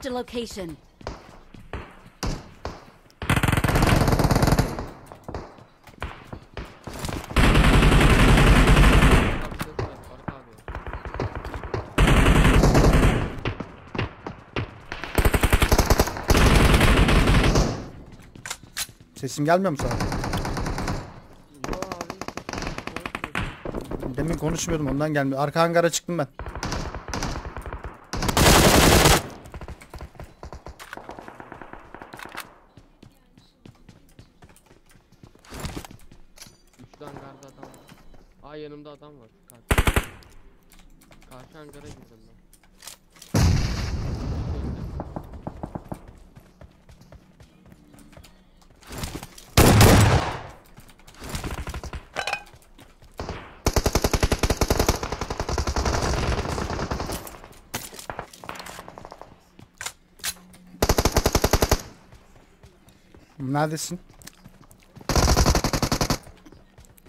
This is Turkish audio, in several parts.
Marked a location. Sesim gelmiyor mu sana? Demin konuşmuyordum, ondan gelmiyor. Arka hangara çıktım ben. Üçlü hangarda adam var. Aa, yanımda adam var. Karşı hangara girdim ben. Neredesin?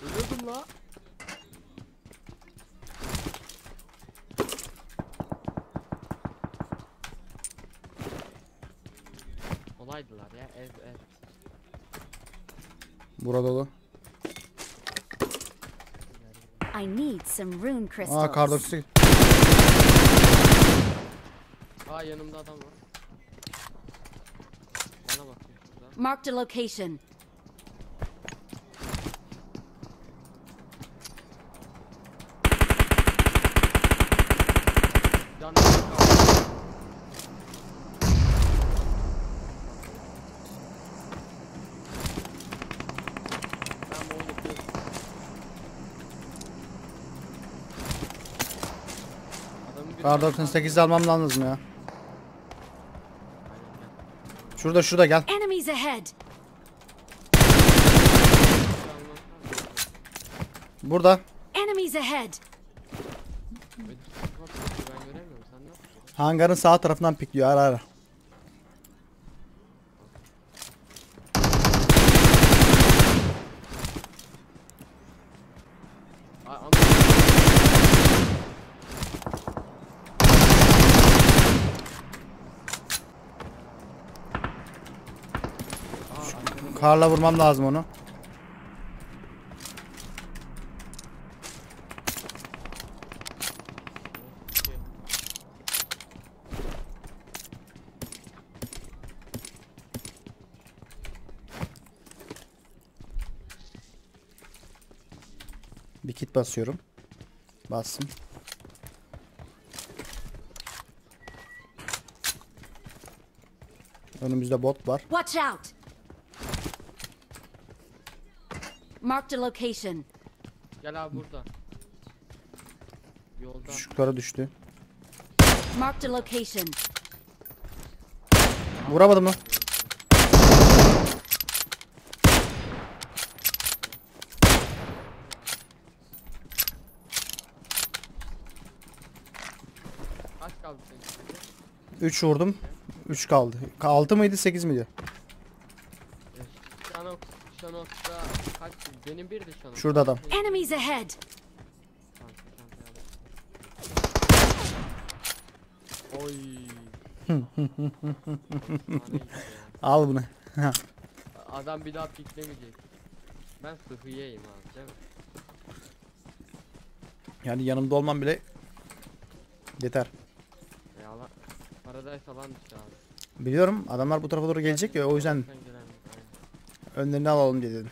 Ölüyordum la. Kolaydılar ya, ev. Burada da. I need some rune crystals. Aa, kardoksi. Aa, yanımda adam var. Bana bak. Marked a location. Pardon, 98'i almam lazım ya. Şurada gel. Enemies ahead. Burada. Enemies ahead. Hangarın sağ tarafından pikliyor, ara. Karla vurmam lazım onu. Bir kit basıyorum. Bastım. Önümüzde bot var. Watch out. Marked a location. Gel abi, burada. Yolda. Şuklara düştü. Marked a location. Vuramadım mı? Kaç kaldı senin? 3 vurdum. 3 kaldı. 6 mıydı, 8 miydi? Şanok'ta kaç? Benim bir de Şanok. Şurada adam. Enemies ahead. Oy. Al bunu. Adam bir daha piklemeyecek. Ben sıhhiyeyim abi, değil mi? Yani yanımda olman bile yeter. Allah. Paradise alan işte abi. Biliyorum, adamlar bu tarafa doğru gelecek ya, o yüzden. Önlerini alalım diye dedim.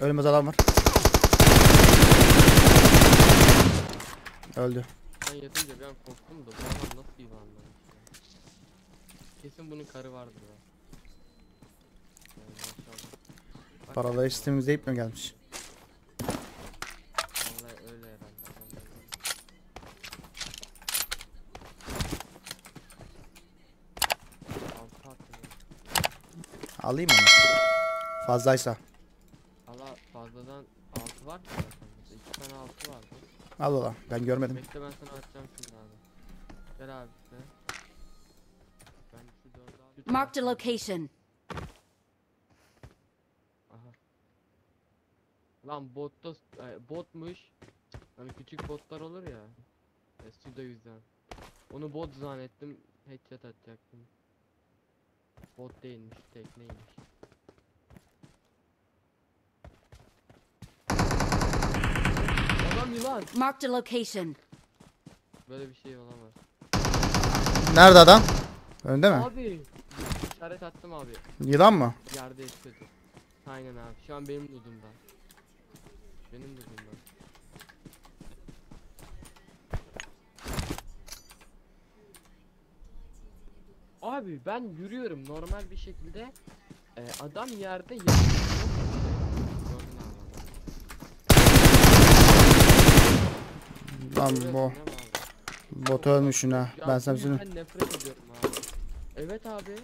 Ölmez adam var. Öldü. Ben yatınca bir an korktum da, bu adam nasıl iyi vardı? Kesin bunun karı vardı ya. Paraları temizleyip mi gelmiş? Vallahi öyle herhalde. Alayım mı? Fazlaysa. Allah, fazladan 6 var mı? 2 tane 6 vardı. Al ola, ben görmedim. Bekle, ben sana atacağım şimdi abi. Gel abi işte. Marked a location. Aha. Lan botmuş. Hani küçük botlar olur ya. Suda yüzden. Onu bot zannettim. Headshot atacaktım. Bot değilmiş, tekneymiş. Adam yılan. Marked a location. Böyle bir şey olamaz. Nerede adam? Önde mi? Abi. İşaret attım abi. Yılan mı? Yerde esiyordu. Aynen abi. Şu an benim dudumda. Benim dudumda. Abi ben yürüyorum normal bir şekilde. Adam yerde yatıyor. Lan bu. Bot ölmüşsün ha. Ben sana seni. Ben nefret ediyorum abi. Evet abi.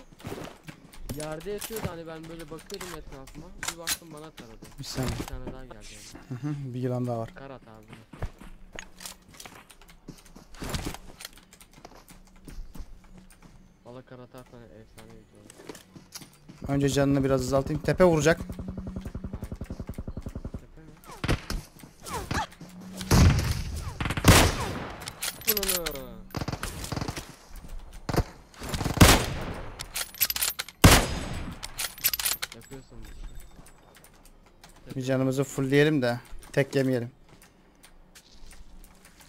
Yerde yatıyordu hani ben böyle bakıyorum etrafıma. Bir baktım bana taradı. Bir saniye. Bir tane daha geldi. Yani. Bir yılan daha var. Karat abi. Valla karata efsane video. Önce canını biraz azaltayım. Tepe vuracak. Bir canımızı fullleyelim de tek yemeyelim.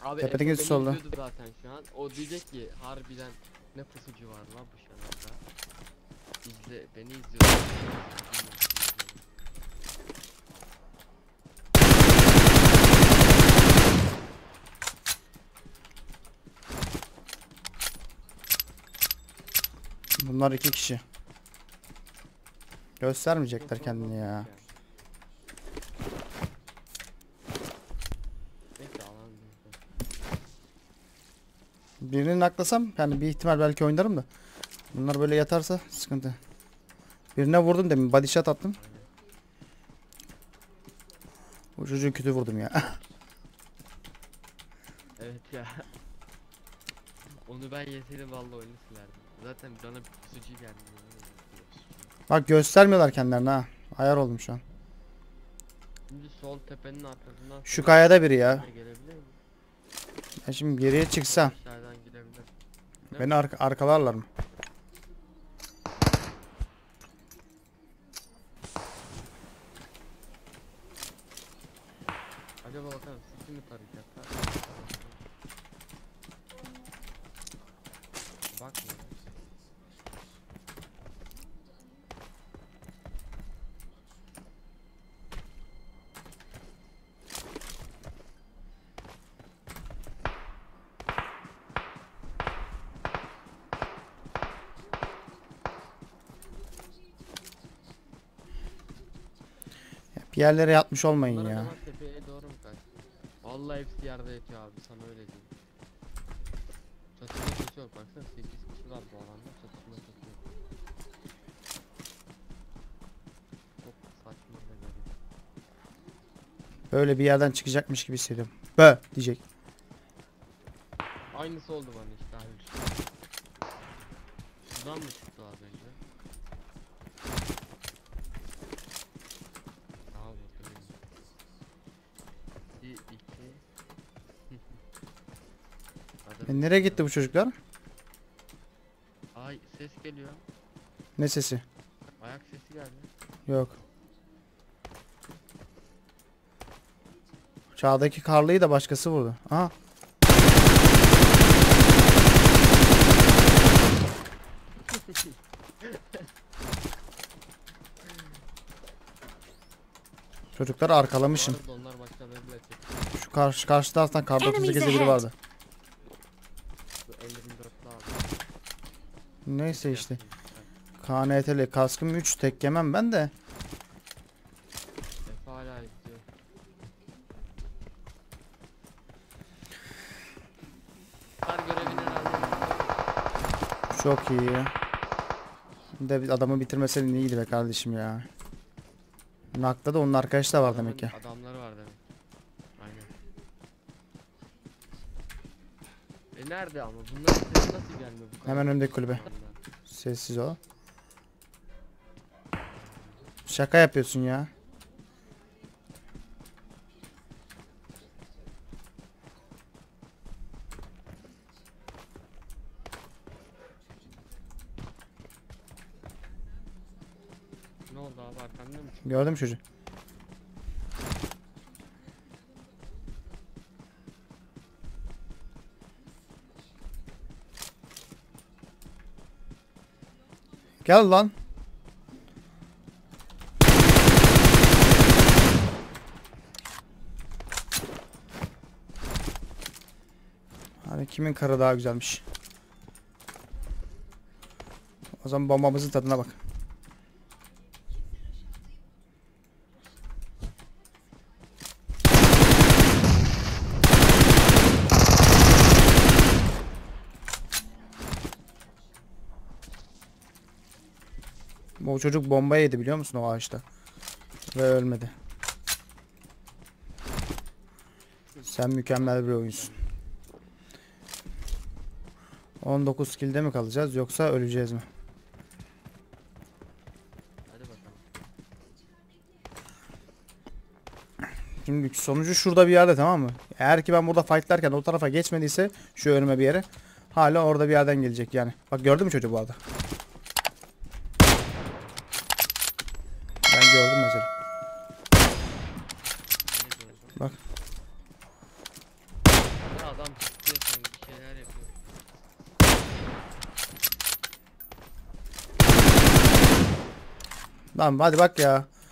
Abi tepedeki solda. Zaten şu an o diyecek ki harbiden ne pusucu var lan bu şanada. İzle, beni izliyor. Bunlar iki kişi. Göstermeyecekler kendini ya. Birini naklasam yani bir ihtimal belki oynarım da. Bunlar böyle yatarsa sıkıntı. Birine vurdum demin, body shot attım. O çocuğu kötü vurdum ya. Evet ya. Onu ben yeseydim vallahi oyunu silerdim. Zaten bana pusucu geldi. Bak göstermiyorlar kendilerini ha. Ayar oldum şu an. Şimdi sol tepenin arkasından. Şu kayada biri ya. Ben şimdi geriye çıksam beni arkalarlar mı? Acaba bakalım sizi mi tarayacaklar? Bakma. Yerlere yatmış olmayın. Bunlara ya. Doğru mu vallahi hepsi yerde yatıyor abi, sana öyle diyeyim. Çatışma geçiyor, baksana 8 kişi var bu alanda, çatışma geçiyor. Çok saçma geliyor. Böyle bir yerden çıkacakmış gibi hissediyorum. Bö diyecek. Aynısı oldu bana işte abi. Şuradan mı çıktı az önce? Nereye gitti bu çocuklar? Ay ses geliyor. Ne sesi? Ayak sesi geldi. Yok. Çağdaki karlıyı da başkası vurdu. Aha. Çocuklar arkalamışım. Şu karşı taraftan kar 98 biri vardı. Neyse işte. KNT'li kaskım 3, tek yemem ben de. Çok iyi. De adamı bitirmeseydin iyiydi be kardeşim ya. Nakta da onun arkadaşı da var demek ki. Adamları var demek. Nerede ama? Bunların sesi nasıl gelmiyor bu kadar? Hemen önümdeki kulübe. Sessiz ol. Şaka yapıyorsun ya. Ne oldu abi, arkanda mı? Gördüm çocuğu. Gel lan. Hani kimin karı daha güzelmiş. O zaman bombamızın tadına bak. O çocuk bomba yedi biliyor musun o ağaçta? Ve ölmedi. Sen mükemmel bir oyuncusun. 19 skill'de mi kalacağız yoksa öleceğiz mi? Hadi bakalım. Şimdi sonucu şurada bir yerde, tamam mı? Eğer ki ben burada fightlerken o tarafa geçmediyse şu önüme bir yere, hala orada bir yerden gelecek yani. Bak gördün mü çocuğu bu arada? Gördüm mesela. Bak. Adam çıkıyor sanki, bir şeyler yapıyor. Lan hadi bak ya.